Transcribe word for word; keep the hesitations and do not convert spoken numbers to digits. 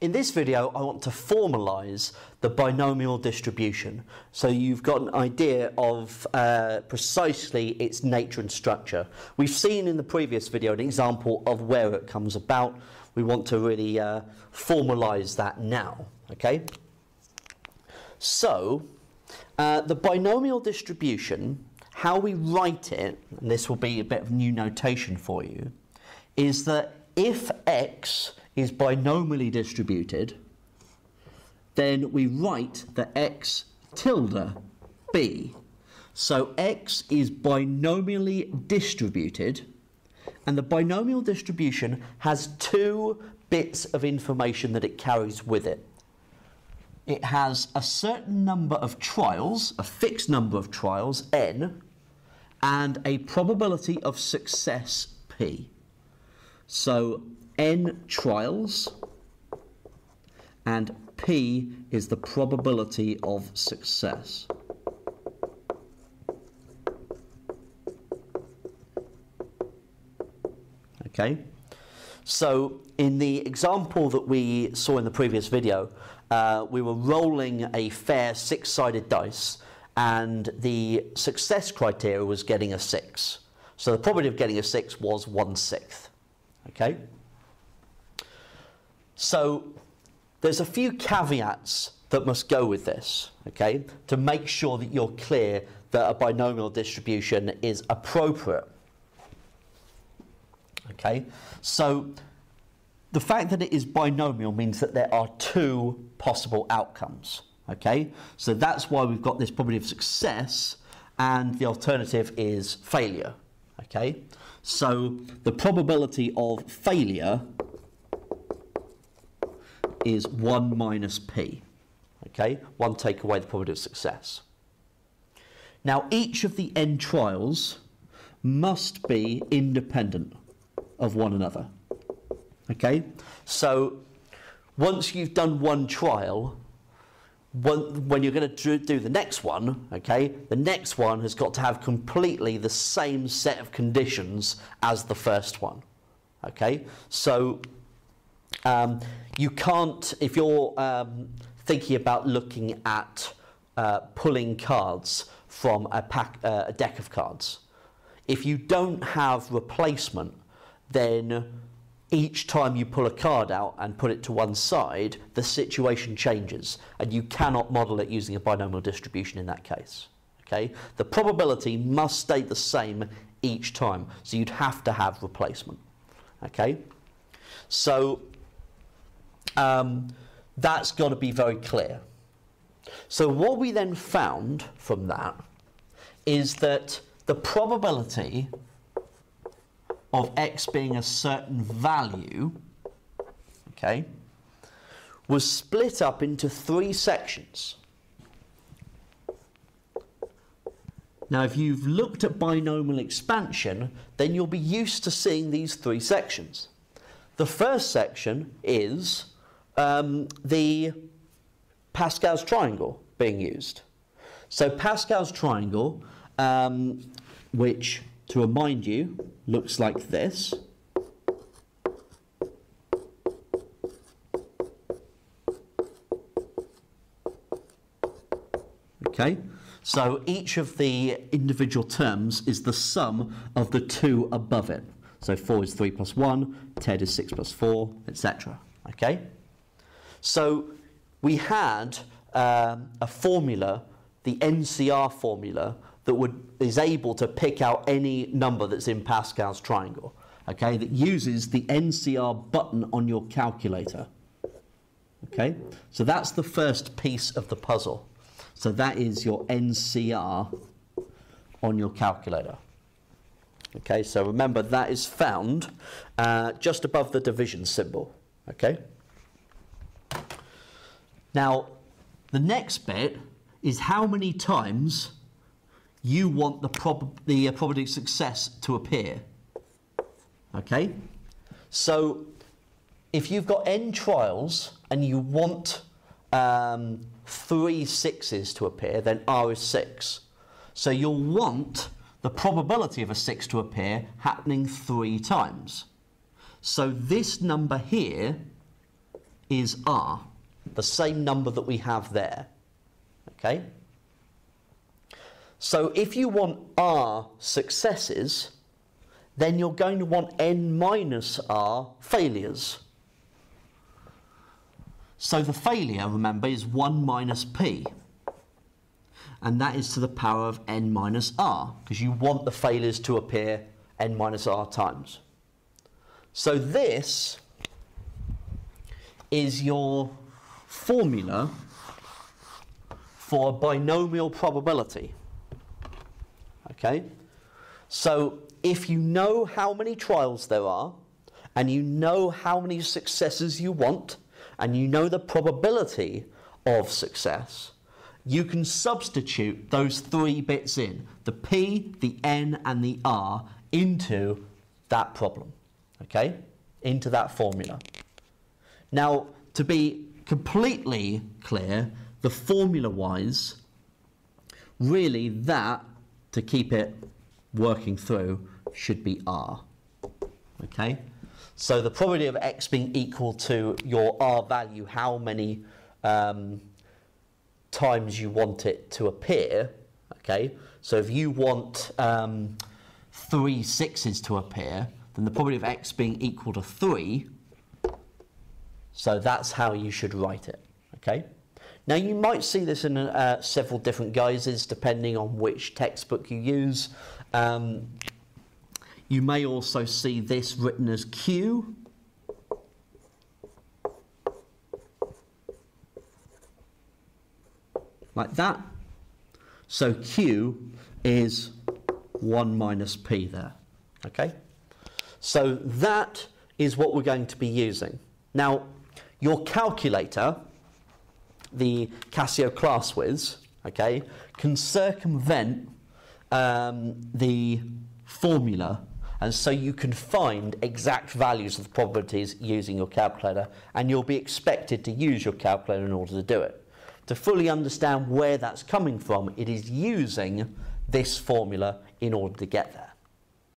In this video, I want to formalize the binomial distribution, so you've got an idea of uh, precisely its nature and structure. We've seen in the previous video an example of where it comes about. We want to really uh, formalize that now, okay? So, uh, the binomial distribution, how we write it, and this will be a bit of new notation for you, is that if x is binomially distributed, then we write the x tilde b. So x is binomially distributed, and the binomial distribution has two bits of information that it carries with it. It has a certain number of trials, a fixed number of trials, n, and a probability of success, p. So n trials, and p is the probability of success. Okay, so in the example that we saw in the previous video, uh, we were rolling a fair six-sided dice, and the success criteria was getting a six. So the probability of getting a six was one-sixth. Okay. So there's a few caveats that must go with this, okay, to make sure that you're clear that a binomial distribution is appropriate. Okay, so the fact that it is binomial means that there are two possible outcomes, okay? So that's why we've got this probability of success, and the alternative is failure, okay? So the probability of failure is one minus p, okay? one take away the probability of success. Now, each of the n trials must be independent of one another, okay? So, once you've done one trial, one, when you're going to do the next one, okay, the next one has got to have completely the same set of conditions as the first one, okay? So, um, you can't, if you're um, thinking about looking at uh, pulling cards from a, pack, uh, a deck of cards, if you don't have replacement, then each time you pull a card out and put it to one side, the situation changes, and you cannot model it using a binomial distribution in that case. Okay? The probability must stay the same each time, so you'd have to have replacement. Okay? So, Um, that's got to be very clear. So what we then found from that is that the probability of x being a certain value, okay, was split up into three sections. Now, if you've looked at binomial expansion, then you'll be used to seeing these three sections. The first section is Um, the Pascal's triangle being used. So Pascal's triangle, um, which, to remind you, looks like this. Okay, so each of the individual terms is the sum of the two above it. So four is three plus one, ten is six plus four, et cetera. Okay. So we had um, a formula, the N C R formula, that would, is able to pick out any number that's in Pascal's triangle, okay, that uses the N C R button on your calculator. Okay, so that's the first piece of the puzzle. So that is your N C R on your calculator. Okay, so remember that is found uh, just above the division symbol, okay? Now, the next bit is how many times you want the, prob the uh, probability of success to appear, okay? So, if you've got n trials and you want um, three sixes to appear, then r is six. So, you'll want the probability of a six to appear happening three times. So, this number here is R, the same number that we have there. Okay? So if you want R successes, then you're going to want n minus R failures. So the failure, remember, is one minus P. And that is to the power of n minus R, because you want the failures to appear n minus R times. So this is your formula for a binomial probability. Okay? So if you know how many trials there are, and you know how many successes you want, and you know the probability of success, you can substitute those three bits in, the P, the N, and the R, into that problem, okay? Into that formula. Now, to be completely clear, the formula-wise, really that, to keep it working through, should be R, okay? So the probability of X being equal to your R value, how many um, times you want it to appear, okay? So if you want um, three sixes to appear, then the probability of X being equal to three, so that's how you should write it, okay? Now you might see this in uh, several different guises depending on which textbook you use. Um, you may also see this written as Q. Like that. So Q is one minus P there, okay? So that is what we're going to be using. Now, your calculator, the Casio Classwiz, okay, can circumvent um, the formula, and so you can find exact values of the probabilities using your calculator, and you'll be expected to use your calculator in order to do it. To fully understand where that's coming from, it is using this formula in order to get there.